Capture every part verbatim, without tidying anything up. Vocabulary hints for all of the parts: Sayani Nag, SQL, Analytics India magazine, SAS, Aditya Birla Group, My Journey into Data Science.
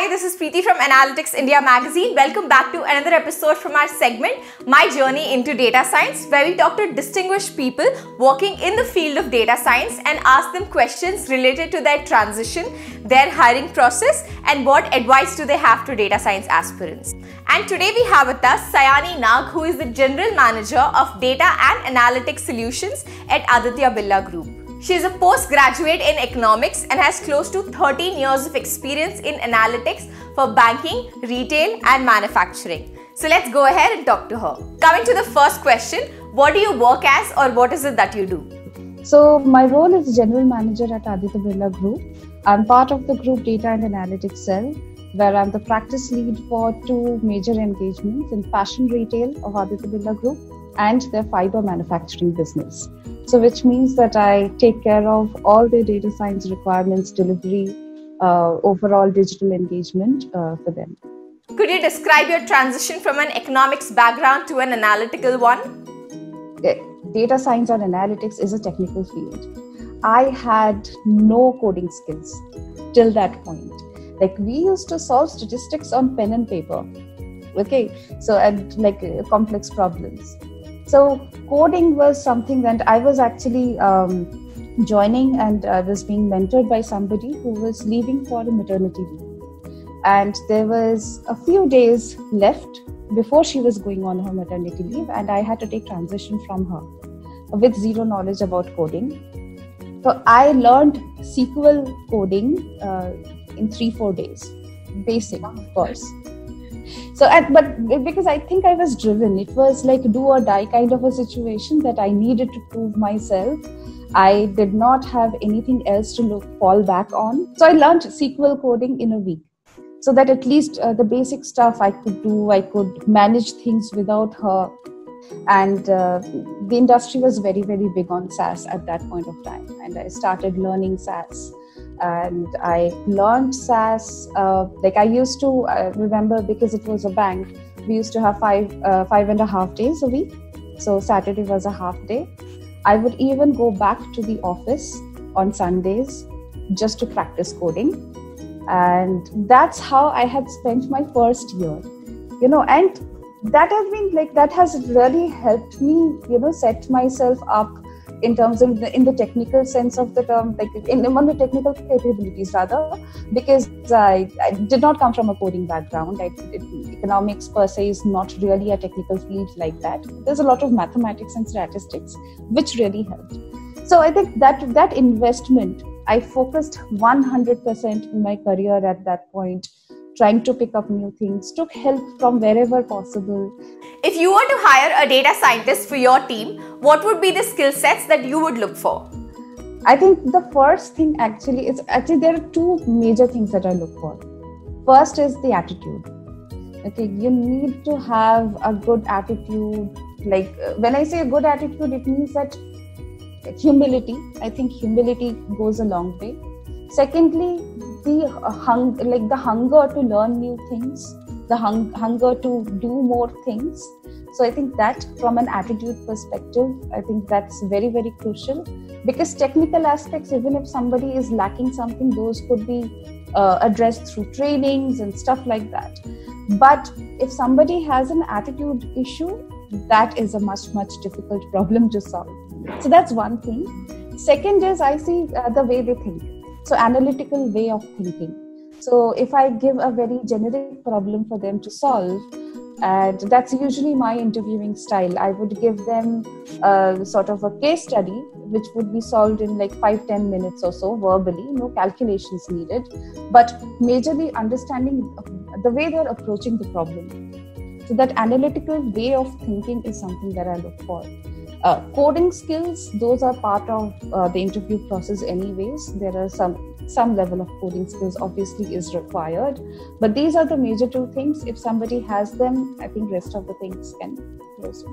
Hi, this is Preeti from Analytics India magazine. Welcome back to another episode from our segment, My Journey into Data Science, where we talk to distinguished people working in the field of data science and ask them questions related to their transition, their hiring process, and what advice do they have to data science aspirants. And today we have with us Sayani Nag, who is the General Manager of Data and Analytics Solutions at Aditya Birla Group. She is a postgraduate in economics and has close to thirteen years of experience in analytics for banking, retail, and manufacturing. So let's go ahead and talk to her. Coming to the first question, what do you work as or what is it that you do? So my role is General Manager at Aditya Birla Group. I'm part of the group Data and Analytics Cell, where I'm the practice lead for two major engagements in fashion retail of Aditya Birla Group and their fiber manufacturing business. So which means that I take care of all their data science requirements, delivery, uh, overall digital engagement uh, for them. Could you describe your transition from an economics background to an analytical one? Data science and analytics is a technical field. I had no coding skills till that point. Like, we used to solve statistics on pen and paper, okay? So, and like uh, complex problems. So coding was something that I was actually um, joining, and I was being mentored by somebody who was leaving for a maternity leave. And there was a few days left before she was going on her maternity leave, and I had to take transition from her with zero knowledge about coding. So I learned S Q L coding uh, in three, four days, basic, of course. So, at, but because I think I was driven, it was like do or die kind of a situation that I needed to prove myself. I did not have anything else to look, fall back on. So I learned S Q L coding in a week, so that at least uh, the basic stuff I could do, I could manage things without her. And uh, the industry was very, very big on S A S at that point of time. And I started learning S A S. And I learned S A S, uh, like I used to uh, remember, because it was a bank, we used to have five, uh, five and a half days a week. So Saturday was a half day. I would even go back to the office on Sundays just to practice coding. And that's how I had spent my first year, you know, and that has been like, that has really helped me, you know, set myself up in terms of the, in the technical sense of the term, like in among the technical capabilities rather, because I, I did not come from a coding background. I, it, economics per se is not really a technical field like that. There's a lot of mathematics and statistics, which really helped. So I think that that investment, I focused one hundred percent in my career at that point, trying to pick up new things, took help from wherever possible. If you were to hire a data scientist for your team, what would be the skill sets that you would look for? I think the first thing actually is, actually there are two major things that I look for. First is the attitude. Okay, you need to have a good attitude. Like when I say a good attitude, it means that humility. I think humility goes a long way. Secondly, the hung, like the hunger to learn new things, the hung, hunger to do more things. So I think that from an attitude perspective, I think that's very, very crucial, because technical aspects, even if somebody is lacking something, those could be uh, addressed through trainings and stuff like that. But if somebody has an attitude issue, that is a much, much difficult problem to solve. So that's one thing. Second is I see uh, the way they think. So analytical way of thinking. So if I give a very generic problem for them to solve, and that's usually my interviewing style, I would give them a sort of a case study, which would be solved in like five to ten minutes or so verbally, no calculations needed, but majorly understanding the way they're approaching the problem. So that analytical way of thinking is something that I look for. Uh, coding skills, those are part of uh, the interview process anyways. There are some some level of coding skills obviously is required, but these are the major two things. If somebody has them, I think rest of the things can close.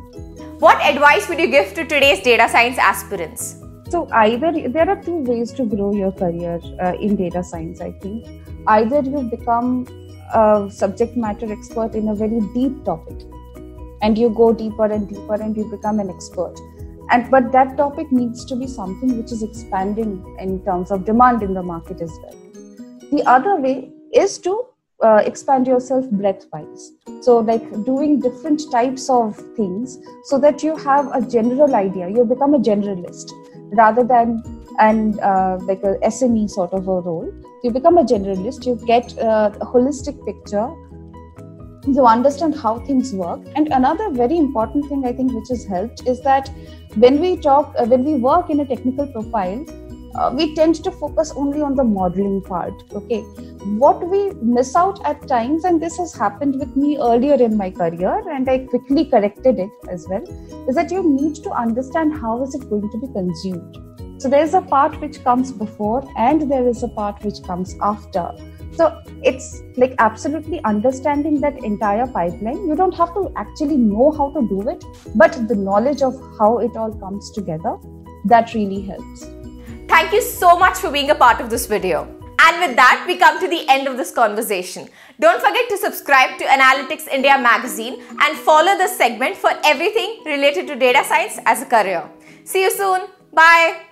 What advice would you give to today's data science aspirants? So either there are two ways to grow your career uh, in data science, I think. Either you become a subject matter expert in a very deep topic, and you go deeper and deeper and you become an expert. And but that topic needs to be something which is expanding in terms of demand in the market as well. The other way is to uh, expand yourself breadth-wise. So like doing different types of things so that you have a general idea, you become a generalist rather than and uh, like a S M E sort of a role. You become a generalist, you get uh, a holistic picture, you understand how things work. And another very important thing I think which has helped is that when we talk, uh, when we work in a technical profile, uh, we tend to focus only on the modeling part, okay? What we miss out at times, and this has happened with me earlier in my career, and I quickly corrected it as well, is that you need to understand how is it going to be consumed. So there's a part which comes before and there is a part which comes after. So it's like absolutely understanding that entire pipeline. You don't have to actually know how to do it, but the knowledge of how it all comes together, that really helps. Thank you so much for being a part of this video. And with that, we come to the end of this conversation. Don't forget to subscribe to Analytics India magazine and follow this segment for everything related to data science as a career. See you soon. Bye.